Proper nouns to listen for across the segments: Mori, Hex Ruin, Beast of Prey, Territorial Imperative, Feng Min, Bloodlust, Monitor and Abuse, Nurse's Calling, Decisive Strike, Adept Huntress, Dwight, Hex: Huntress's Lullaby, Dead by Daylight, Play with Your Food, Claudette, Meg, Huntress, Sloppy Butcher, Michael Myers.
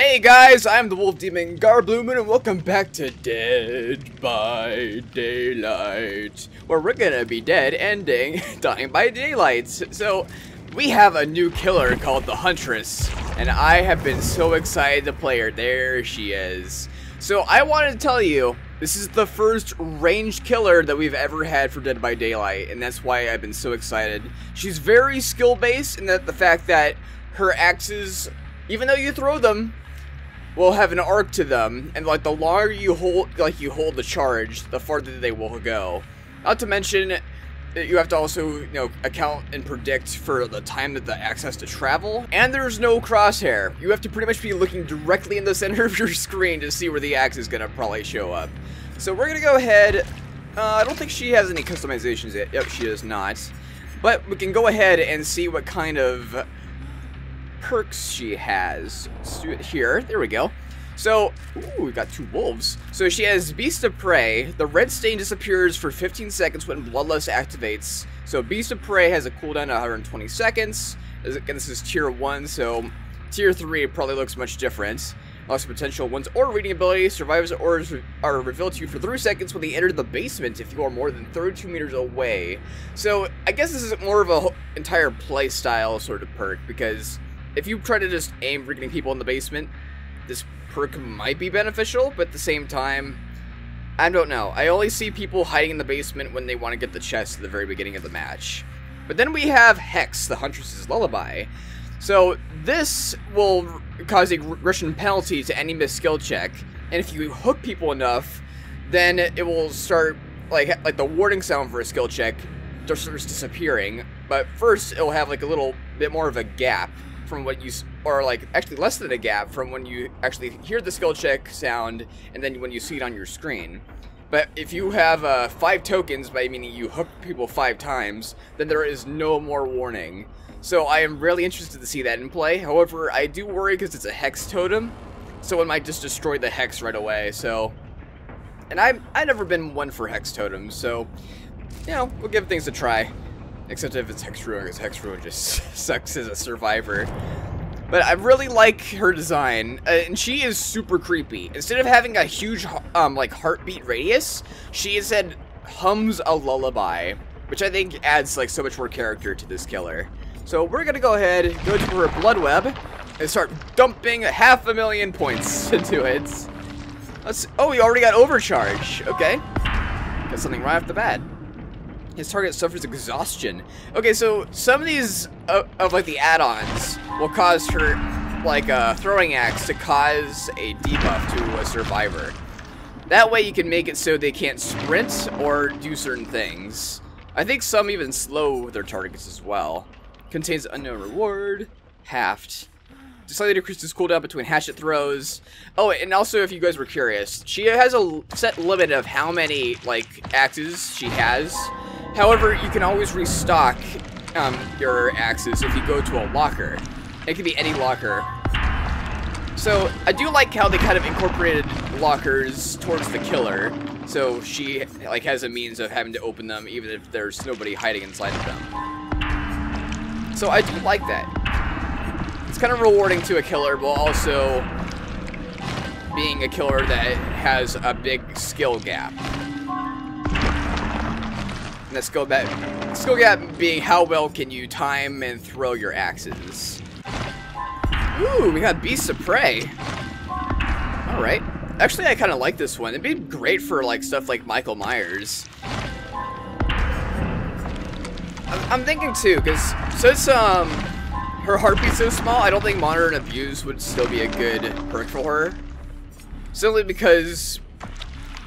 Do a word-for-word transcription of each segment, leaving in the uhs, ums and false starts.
Hey guys, I'm the Wolf Demon Garblumen, and welcome back to Dead by Daylight, where we're gonna be dead ending Dying by Daylight. So, we have a new killer called the Huntress, and I have been so excited to play her. There she is. So, I wanted to tell you, this is the first ranged killer that we've ever had for Dead by Daylight, and that's why I've been so excited. She's very skill-based in that the fact that her axes, even though you throw them, will have an arc to them, and like the longer you hold, like you hold the charge, the farther they will go. Not to mention that you have to also, you know, account and predict for the time that the axe has to travel. And there's no crosshair. You have to pretty much be looking directly in the center of your screen to see where the axe is gonna probably show up. So we're gonna go ahead. Uh, I don't think she has any customizations yet. Yep, she does not. But we can go ahead and see what kind of perks she has. Let's do it here. There we go. So, ooh, we got two wolves. So she has Beast of Prey. The red stain disappears for fifteen seconds when Bloodlust activates. So Beast of Prey has a cooldown of one hundred twenty seconds. Again, this is tier one, so tier three probably looks much different. Loss of potential ones or reading ability. Survivors' orders are revealed to you for three seconds when they enter the basement if you are more than thirty-two meters away. So I guess this is more of an entire play style sort of perk, because if you try to just aim for getting people in the basement, this perk might be beneficial, but at the same time, I don't know. I only see people hiding in the basement when they want to get the chest at the very beginning of the match. But then we have Hex, the Huntress's Lullaby. So this will cause a regression penalty to any missed skill check, and if you hook people enough, then it will start, like, like the warning sound for a skill check just starts disappearing. But first, it'll have like a little bit more of a gap from what you, or like actually less than a gap from when you actually hear the skill check sound and then when you see it on your screen. But if you have uh, five tokens, by meaning you hook people five times, then there is no more warning. So I am really interested to see that in play. However, I do worry because it's a hex totem, so it might just destroy the hex right away. So, and I've, I've never been one for hex totems, so, you know, we'll give things a try. Except if it's Hex Ruin, because Hex Ruin just sucks as a survivor. But I really like her design, uh, and she is super creepy. Instead of having a huge um, like heartbeat radius, she instead hums a lullaby, which I think adds like so much more character to this killer. So we're gonna go ahead, go to her blood web, and start dumping half a million points into it. Let's. Oh, we already got overcharge. Okay, got something right off the bat. His target suffers exhaustion. Okay, so some of these uh, of like the add-ons will cause her, like a uh, throwing axe, to cause a debuff to a survivor. That way you can make it so they can't sprint or do certain things. I think some even slow their targets as well. Contains unknown reward, halved. Slightly decreases cooldown between hatchet throws. Oh, and also if you guys were curious, she has a set limit of how many like axes she has. However, you can always restock um, your axes if you go to a locker. It can be any locker. So, I do like how they kind of incorporated lockers towards the killer. So, she like has a means of having to open them even if there's nobody hiding inside of them. So, I do like that. It's kind of rewarding to a killer, but also being a killer that has a big skill gap. And that skill gap, skill gap being how well can you time and throw your axes. Ooh, we got Beasts of Prey. Alright. Actually, I kind of like this one. It'd be great for like stuff like Michael Myers. I'm thinking too, because since um, her heartbeat's so small, I don't think Monitor and Abuse would still be a good perk for her. Simply because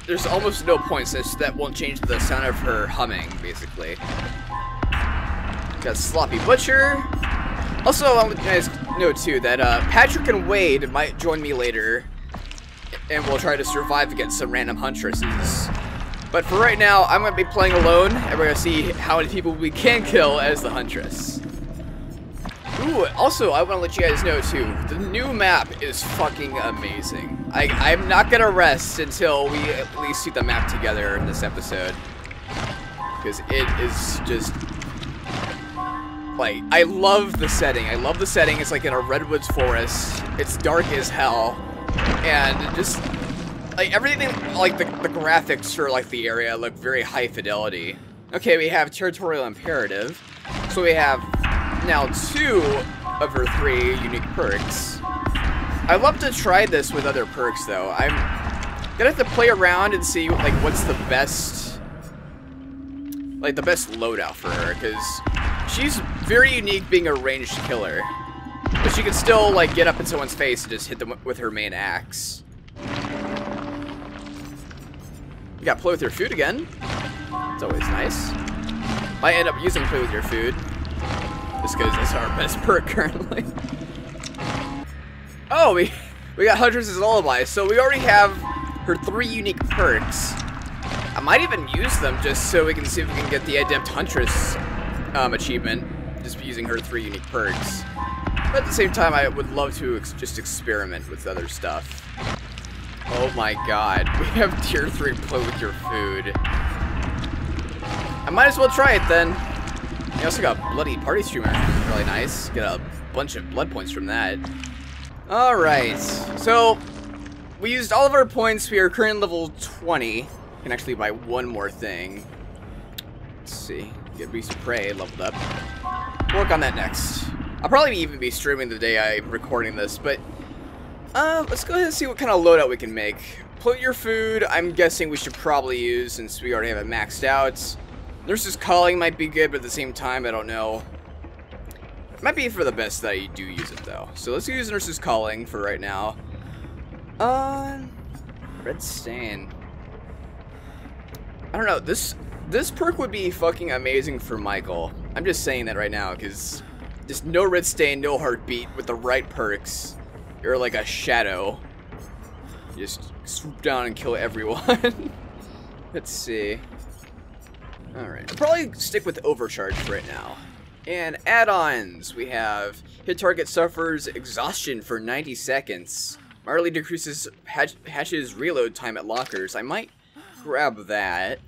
there's almost no point since that won't change the sound of her humming, basically. Got Sloppy Butcher. Also, I want you guys to know too that uh, Patrick and Wade might join me later, and we'll try to survive against some random Huntresses. But for right now, I'm going to be playing alone, and we're going to see how many people we can kill as the Huntress. Ooh, also, I want to let you guys know too, the new map is fucking amazing. I, I'm not gonna rest until we at least see the map together in this episode, because it is just Like, I love the setting. I love the setting. It's like in a redwoods forest. It's dark as hell. And just, like, everything, like, the, the graphics for, like, the area look very high fidelity. Okay, we have Territorial Imperative. So we have now two of her three unique perks. I'd love to try this with other perks, though. I'm gonna have to play around and see, like, what's the best, like, the best loadout for her, because she's very unique being a ranged killer. But she can still, like, get up in someone's face and just hit them with her main axe. You got Play with Your Food again. It's always nice. I end up using Play with Your Food, just because that's our best perk currently. Oh, we, we got Huntress's Lullaby, so we already have her three unique perks. I might even use them just so we can see if we can get the Adept Huntress um, achievement, just using her three unique perks. But at the same time, I would love to ex just experiment with other stuff. Oh my god, we have tier three Play with Your Food. I might as well try it then. We also got Bloody Party Streamer, really nice. Get a bunch of blood points from that. Alright, so we used all of our points. We are currently level twenty. Can actually buy one more thing. Let's see. Get Beast of Prey leveled up. Work on that next. I'll probably even be streaming the day I'm recording this, but uh, let's go ahead and see what kind of loadout we can make. Put your food, I'm guessing we should probably use since we already have it maxed out. Nurse's Calling might be good, but at the same time, I don't know. Might be for the best that you do use it, though. So let's use Nurse's Calling for right now. Uh, Red Stain. I don't know. This this perk would be fucking amazing for Michael. I'm just saying that right now, because just no Red Stain, no Heartbeat. With the right perks, you're like a shadow. You just swoop down and kill everyone. Let's see. Alright. I'll probably stick with Overcharge right now. And add-ons, we have hit target suffers exhaustion for ninety seconds. Marley decreases hatch hatches reload time at lockers. I might grab that.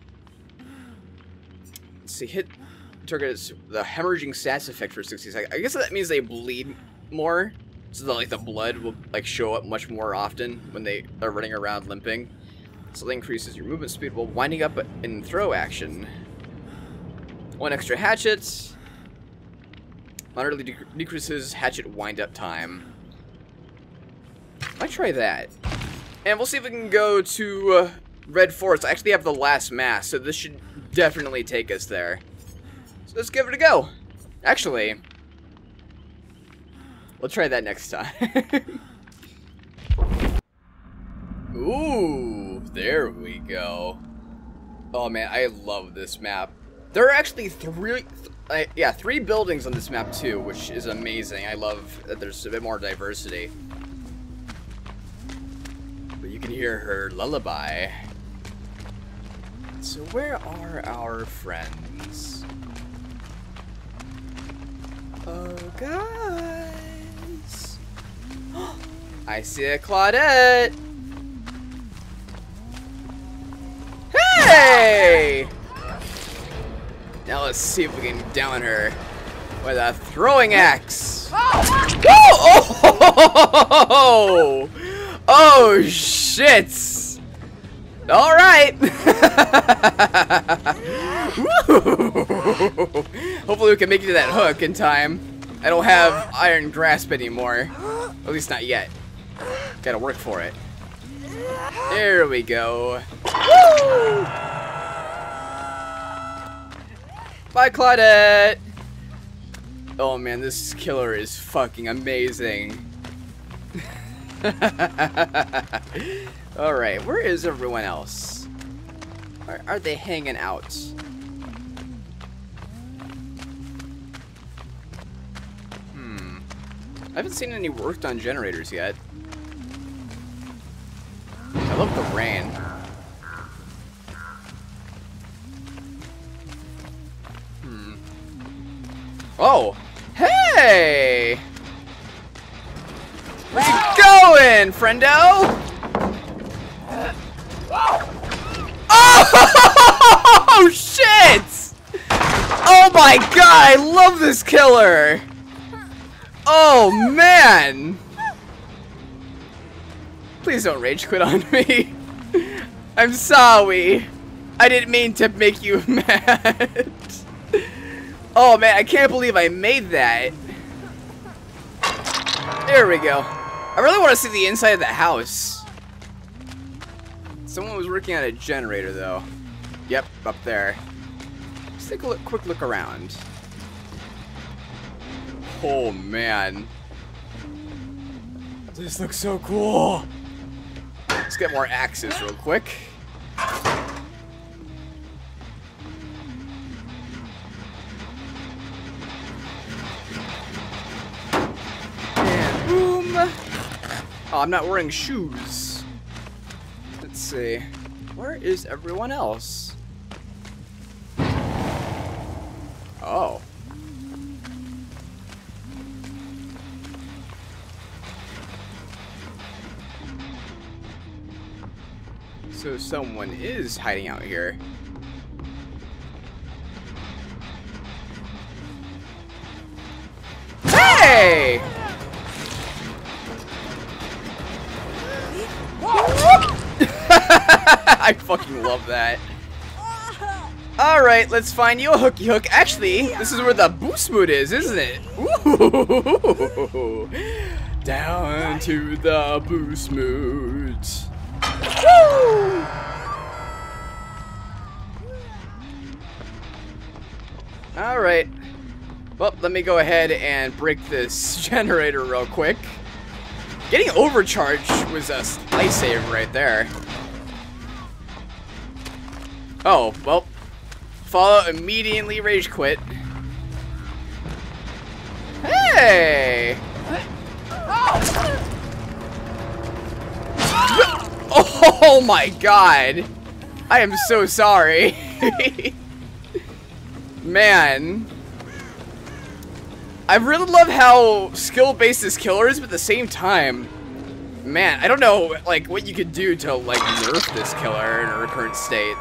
Let's see, hit targets the hemorrhaging stats effect for sixty seconds. I guess that means they bleed more, so that like the blood will like show up much more often when they are running around limping. So that increases your movement speed while winding up in throw action. One extra hatchet. Moderately dec decreases hatchet wind-up time. Might try that. And we'll see if we can go to uh, Red Forest. I actually have the last mass, so this should definitely take us there. So let's give it a go. Actually, we'll try that next time. Ooh, there we go. Oh man, I love this map. There are actually three... Th Uh, yeah, three buildings on this map too, which is amazing. I love that there's a bit more diversity. But you can hear her lullaby. So where are our friends? Oh, guys. I see a Claudette. Hey! Now let's see if we can down her with a throwing axe. Oh! Oh! Oh! Oh, oh shit! All right. Hopefully we can make it to that hook in time. I don't have iron grasp anymore, at least not yet. Gotta work for it. There we go. Woo! Bye, Claudette! Oh man, this killer is fucking amazing. Alright, where is everyone else? Where are they hanging out? Hmm. I haven't seen any work done generators yet. I love the rain. Oh, hey! Where's it going, friendo? Oh! Oh shit! Oh my god, I love this killer! Oh man! Please don't rage quit on me. I'm sorry. I didn't mean to make you mad. Oh man, I can't believe I made that. There we go. I really want to see the inside of the house. Someone was working on a generator though. Yep, up there. Let's take a look, quick look around. Oh man. This looks so cool. Let's get more axes real quick. And boom. Oh, I'm not wearing shoes. Let's see. Where is everyone else? Oh. So someone is hiding out here. Hey! I fucking love that. Alright, let's find you a hooky hook. Actually, this is where the boost mood is, isn't it? Ooh. Down to the boost mood. Woo! All right. Well, let me go ahead and break this generator real quick. Getting overcharged was a lifesaver right there. Oh, well. Follow immediately rage quit. Hey! Oh! Oh my god! I am so sorry. Man. I really love how skill-based this killer is, but at the same time, man, I don't know like what you could do to like nerf this killer in her current state.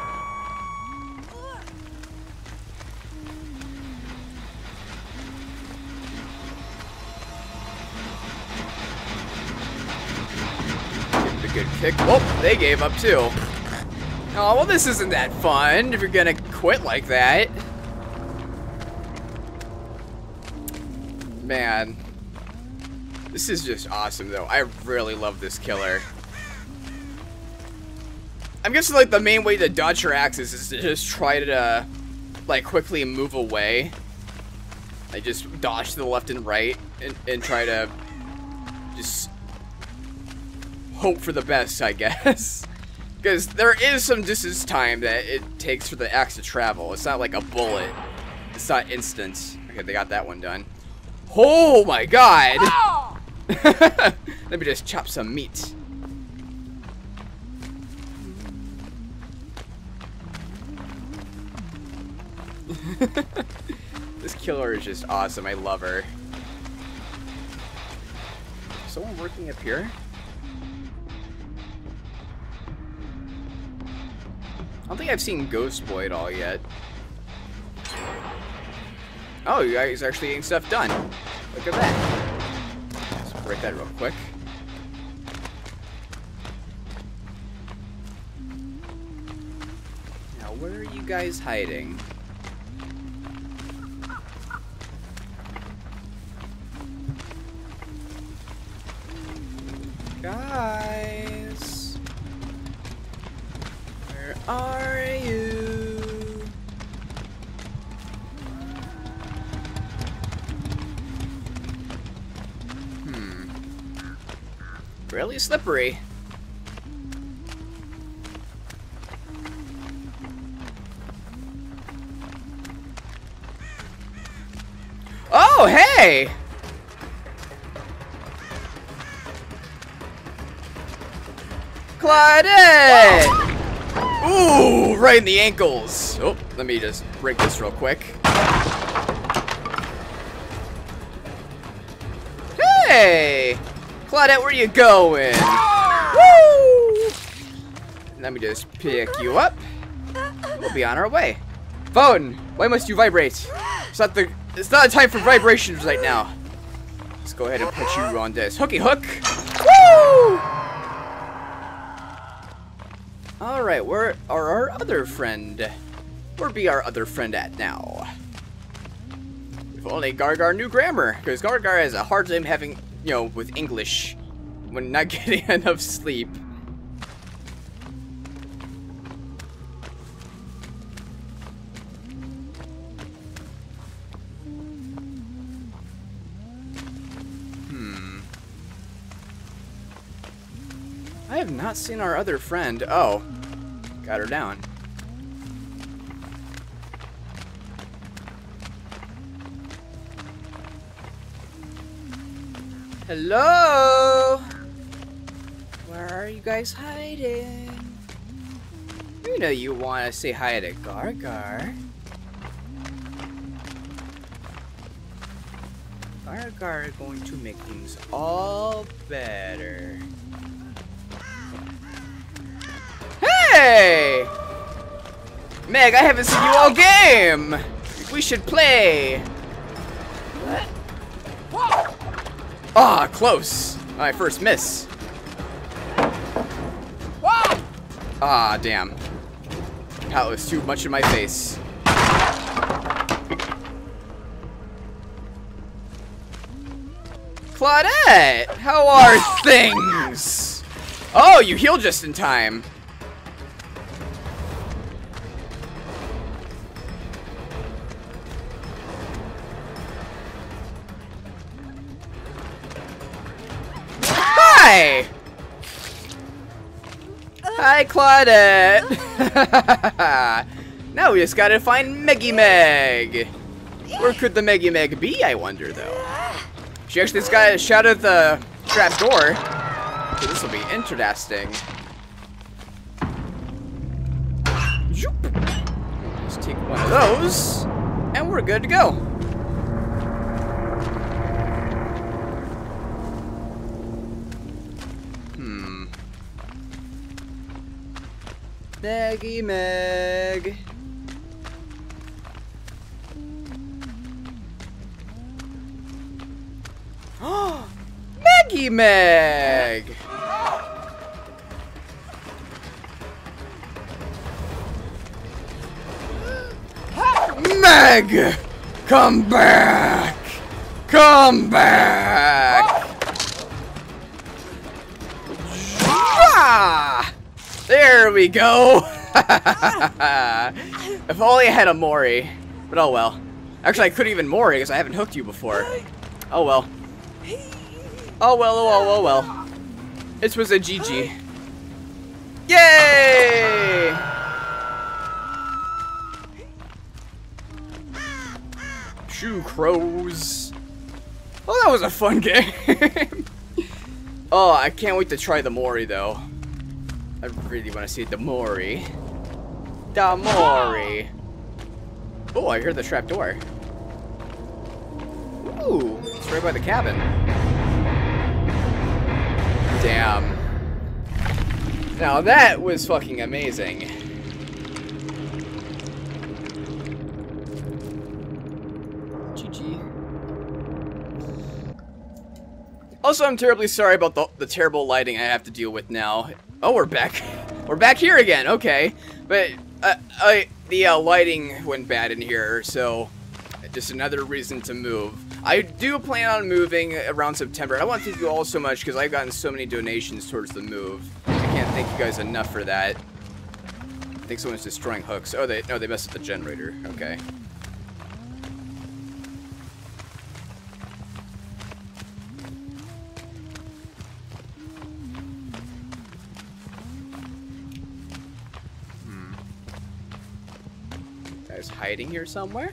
Good kick. Oh, they gave up too. Oh, well, this isn't that fun if you're gonna quit like that. Man. This is just awesome, though. I really love this killer. I'm guessing, like, the main way to dodge her axes is to just try to, uh, like, quickly move away. Like, just dodge to the left and right and, and try to just hope for the best, I guess. Because there is some distance time that it takes for the axe to travel. It's not like a bullet. It's not instant. Okay, they got that one done. Oh my god! Oh. Let me just chop some meat. This killer is just awesome. I love her. Someone working up here? I don't think I've seen Ghost Boy at all yet. Oh, you guys are actually getting stuff done. Look at that. Let's break that real quick. Now, where are you guys hiding? Guys. Where are you? Hmm. Really slippery. Oh, hey! Claudette! Whoa. Ooh, right in the ankles. Oh, let me just break this real quick. Hey! Claudette, where you going? Woo! Let me just pick you up. We'll be on our way. Phone! Why must you vibrate? It's not the it's not a time for vibrations right now. Let's go ahead and put you on this. Hooky hook! Woo! Alright, where are our other friend? Where be our other friend at now? If only Gargar knew grammar, because Gargar has a hard time having, you know, with English when not getting enough sleep. I have not seen our other friend. Oh, got her down. Hello? Where are you guys hiding? You know you want to say hi to Gargar. Gargar is going to make things all better. Hey! Meg, I haven't seen you all game! We should play! Ah, oh, close! My first miss. Ah, oh, damn. That was too much in my face. Claudette! How are things? Oh, you healed just in time. Hi! Hi, Claudette! Now we just gotta find Meggie Meg! Where could the Meggie Meg be, I wonder, though? She actually just got a shot at the trap door. So this will be interesting. Let's take one of those, and we're good to go. Meggie Meg. Oh, Meggie Meg. Meg, come back. Come back. Ah! There we go! If only I had a Mori. But oh well. Actually, I couldn't even Mori because I haven't hooked you before. Oh well. Oh well, oh well, oh well. This was a G G. Yay! Shoo crows. Oh, that was a fun game. Oh, I can't wait to try the Mori though. I really want to see the Mori. The Mori. Oh, I heard the trap door. Ooh, it's right by the cabin. Damn. Now that was fucking amazing. G G. Also, I'm terribly sorry about the, the terrible lighting I have to deal with now. Oh, we're back. We're back here again, okay. But uh, I, the uh, lighting went bad in here, so just another reason to move. I do plan on moving around September. I want to thank you all so much because I've gotten so many donations towards the move. I can't thank you guys enough for that. I think someone's destroying hooks. Oh, they no, they messed with the generator. Okay. Hiding here somewhere?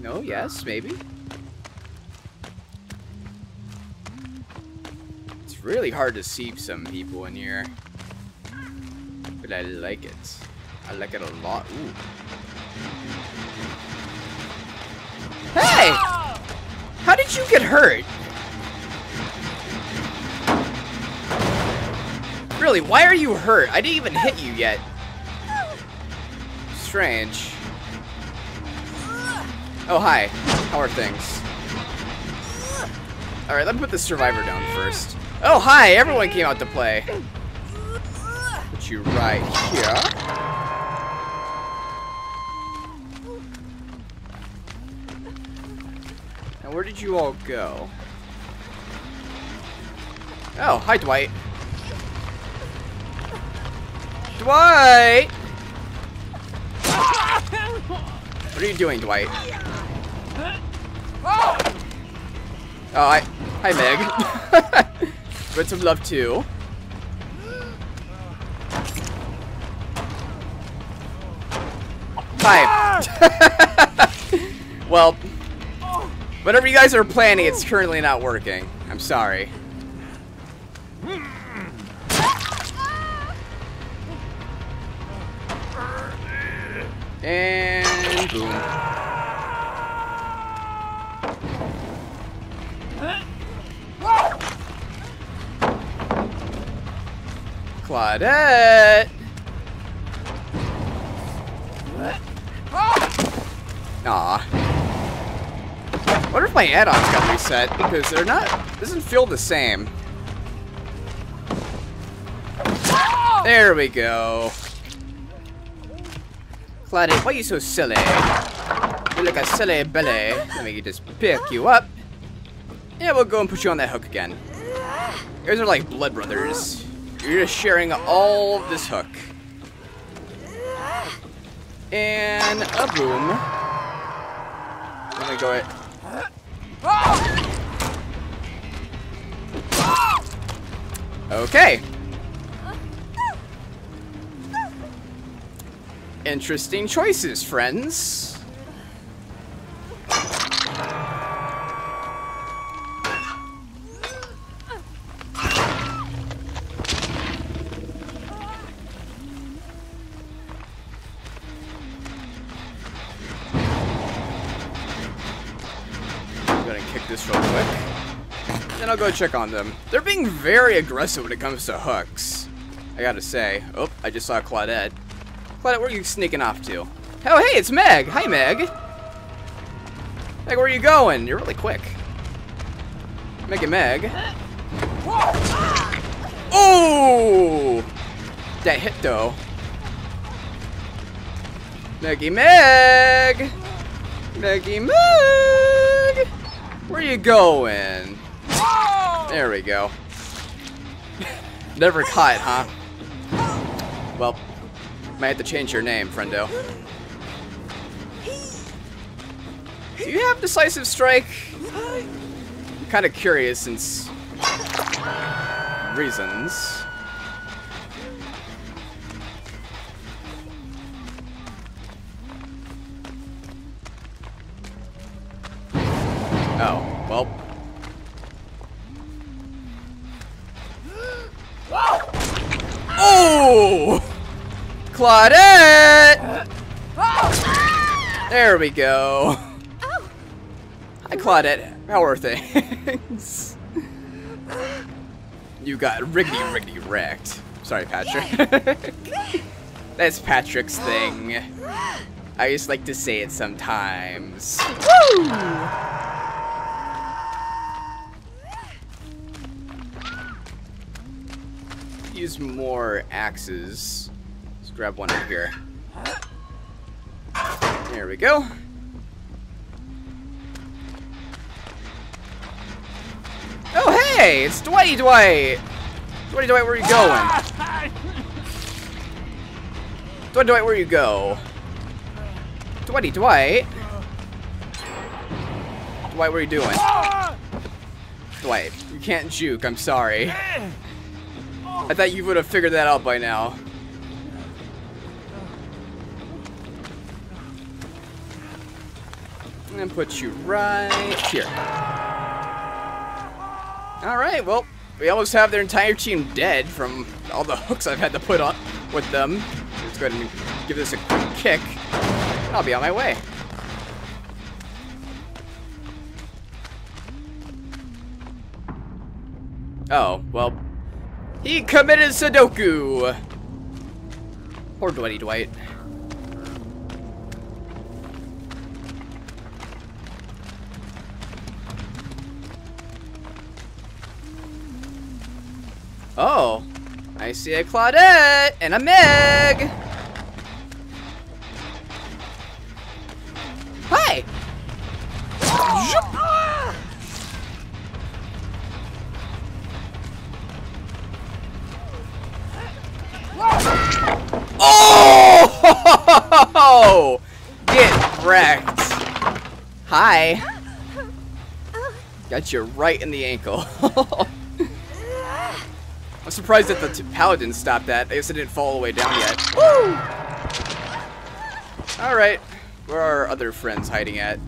No, yes, maybe. It's really hard to see some people in here. But I like it. I like it a lot. Ooh. Hey! How did you get hurt? Really, why are you hurt? I didn't even hit you yet. strange. Oh, hi. How are things? Alright, let me put the survivor down first. Oh, hi! Everyone came out to play. Put you right here. Now, where did you all go? Oh, hi, Dwight. Dwight! What are you doing, Dwight? Oh, I... Hi, Meg. Spread some love, too. Hi. Well, whatever you guys are planning, it's currently not working. I'm sorry. And boom. Claudette. Aw. I wonder if my add-ons got reset because they're not. Doesn't feel the same. There we go. Claudette, why are you so silly? You're like a silly belly. Let me just pick you up. Yeah, we'll go and put you on that hook again. You guys are like blood brothers. You're just sharing all of this hook. And a boom. I'm gonna go it. Okay. Interesting choices, friends. I'm gonna kick this real quick. Then I'll go check on them. They're being very aggressive when it comes to hooks, I gotta say. Oh, I just saw Claudette. Claudette, where are you sneaking off to? Oh, hey, it's Meg. Hi, Meg. Meg, where are you going? You're really quick. Meg and Meg. Oh! That hit, though. Meggy Meg! Meggy Meg! Where are you going? There we go. Never caught, huh? Well... might have to change your name, friendo. Do you have Decisive Strike? I'm kind of curious since... reasons. Oh, well... Oh! Claudette! There we go. Hi, Claudette. How are things? You got riggedy, riggedy wrecked. Sorry, Patrick. That's Patrick's thing. I just like to say it sometimes. Woo! Use more axes. Grab one over here. There we go. Oh, hey! It's Dwighty Dwight! Dwighty Dwight, where are you going? Dwighty Dwight, where you go? Dwighty Dwight? Dwight, what are you doing? Dwight, you can't juke, I'm sorry. I thought you would have figured that out by now. And put you right here. Alright, well, we almost have their entire team dead from all the hooks I've had to put up with them. Let's go ahead and give this a quick kick. I'll be on my way. Oh, well. He committed Sudoku! Poor Dwighty Dwight. Oh, I see a Claudette and a Meg. Hi. Oh! Get wrecked. Hi. Got you right in the ankle. I'm surprised that the t paladin stopped that. I guess it didn't fall all the way down yet. Woo! Alright. Where are our other friends hiding at?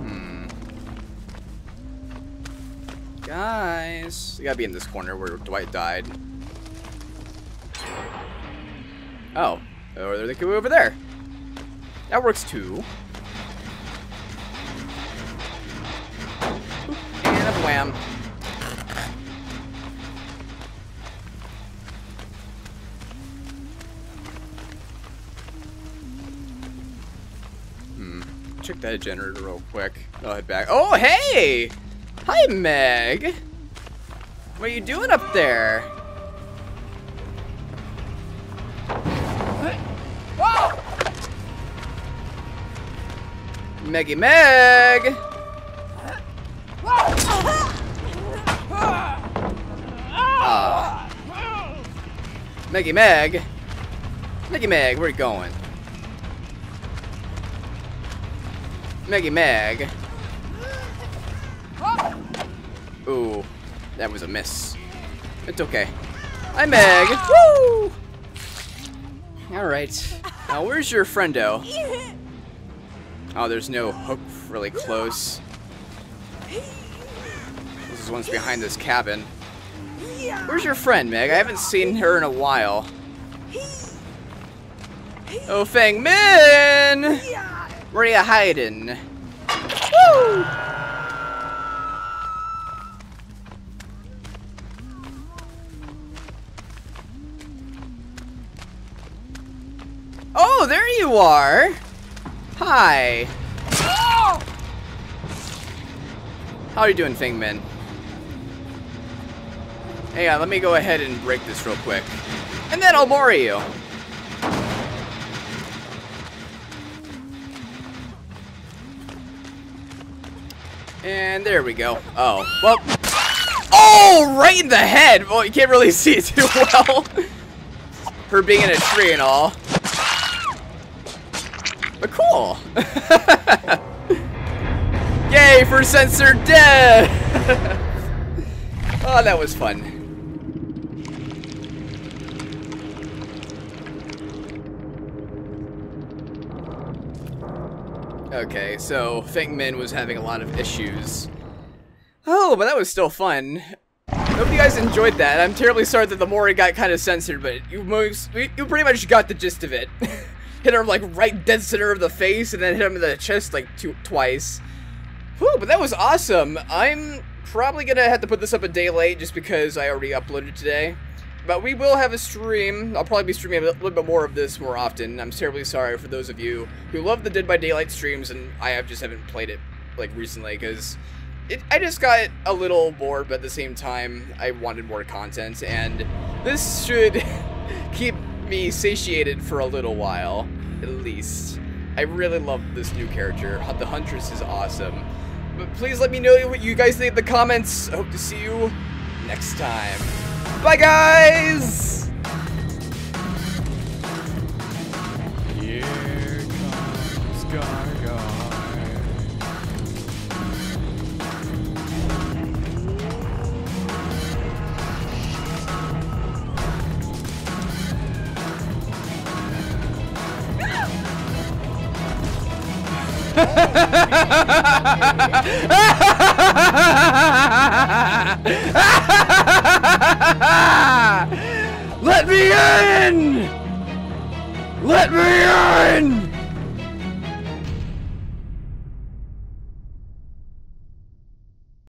Hmm. Guys. We gotta be in this corner where Dwight died. Oh. Or they could be over there. That works too. And a wham. Hmm. Check that generator real quick. I'll head back. Oh, hey! Hi, Meg! What are you doing up there? Meggy Meg! Uh, Meggy Meg! Meggy Meg, where are you going? Meggy Meg! Ooh, that was a miss. It's okay. Hi, Meg! Woo! Alright. Now, where's your friendo? Oh, there's no hook really close. This is one's behind this cabin. Where's your friend, Meg? I haven't seen her in a while. Oh, Feng Min! Where are you hiding? Woo! Oh, there you are! Hi. Oh! How are you doing, Feng Min? Hang on, let me go ahead and break this real quick. And then I'll Mori you. And there we go. Oh, well. Oh, right in the head. Well, you can't really see it too well. Her being in a tree and all. But cool! Yay for censored death! Oh, that was fun. Okay, so Feng Min was having a lot of issues. Oh, but that was still fun. I hope you guys enjoyed that. I'm terribly sorry that the Mori got kind of censored, but you, most, you pretty much got the gist of it. Hit him like right dead center of the face and then hit him in the chest like two, twice. Whew, but that was awesome. I'm probably gonna have to put this up a day late just because I already uploaded today. But we will have a stream. I'll probably be streaming a little bit more of this more often. I'm terribly sorry for those of you who love the Dead by Daylight streams and I have just haven't played it like recently because it, I just got a little bored, but at the same time I wanted more content and this should keep me satiated for a little while, at least. I really love this new character. The Huntress is awesome. But please let me know what you guys think in the comments. I hope to see you next time. Bye, guys! Here comes Gargoyle. Let me in! Let me in!